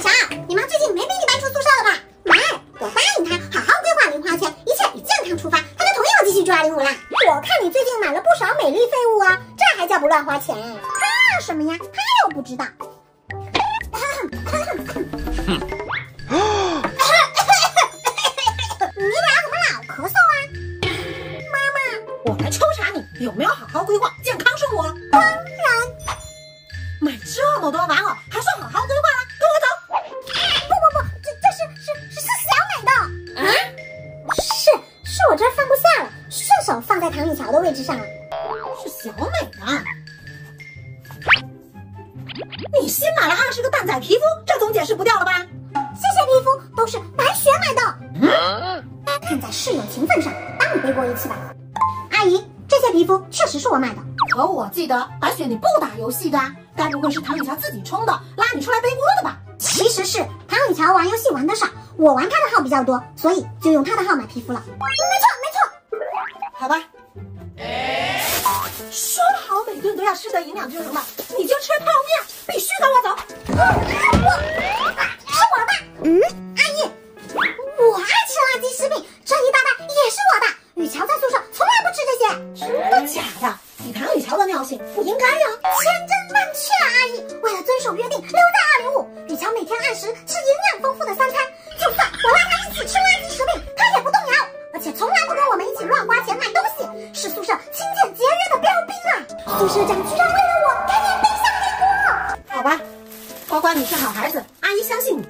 小乔，你妈最近没被你搬出宿舍了吧？妈，我答应她好好规划零花钱，一切以健康出发，她就同意我继续住205啦。我看你最近买了不少美丽废物啊，这还叫不乱花钱？怕什么呀？她又不知道。有没有好好规划健康生活？当然，买这么多玩偶，还说好好规划了？跟我走！不，这是思想买的。啊？是我这儿放不下了，顺手放在唐雨乔的位置上了。是小美的。你新买了20个蛋仔皮肤，这总解释不掉了吧？这些皮肤都是白雪买的。看在室友情分上，帮你背锅一次吧，阿姨。 这些皮肤确实是我买的，可我记得白雪你不打游戏的，该不会是唐雨乔自己充的，拉你出来背锅的吧？其实是唐雨乔玩游戏玩的少，我玩她的号比较多，所以就用她的号买皮肤了。没错，好吧。说好每顿都要吃得营养均衡的，你就吃泡面，必须跟我走。是我的。阿姨，我爱吃垃圾食品，这一大袋也是我的。雨乔在宿舍从来不吃这些。 真的假的？以唐雨乔的尿性，不应该呀！千真万确，阿姨。为了遵守约定，留在205。雨乔每天按时吃营养丰富的三餐，就算我拉她一起吃垃圾食品，她也不动摇，而且从来不跟我们一起乱花钱买东西，是宿舍勤俭节约的标兵啊！宿舍长居然为了我给你背下黑锅。好吧，呱呱，你是好孩子，阿姨相信你。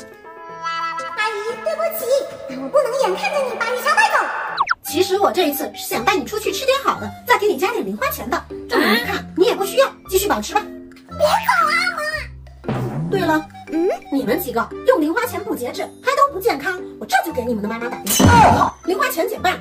阿姨，对不起，但我不能眼看着你把雨乔带走。 其实我这一次是想带你出去吃点好的，再给你加点零花钱的。这么一看，你也不需要，继续保持吧。别走啊，妈！对了，你们几个用零花钱不节制，还都不健康，我这就给你们的妈妈打电话。以后零花钱减半。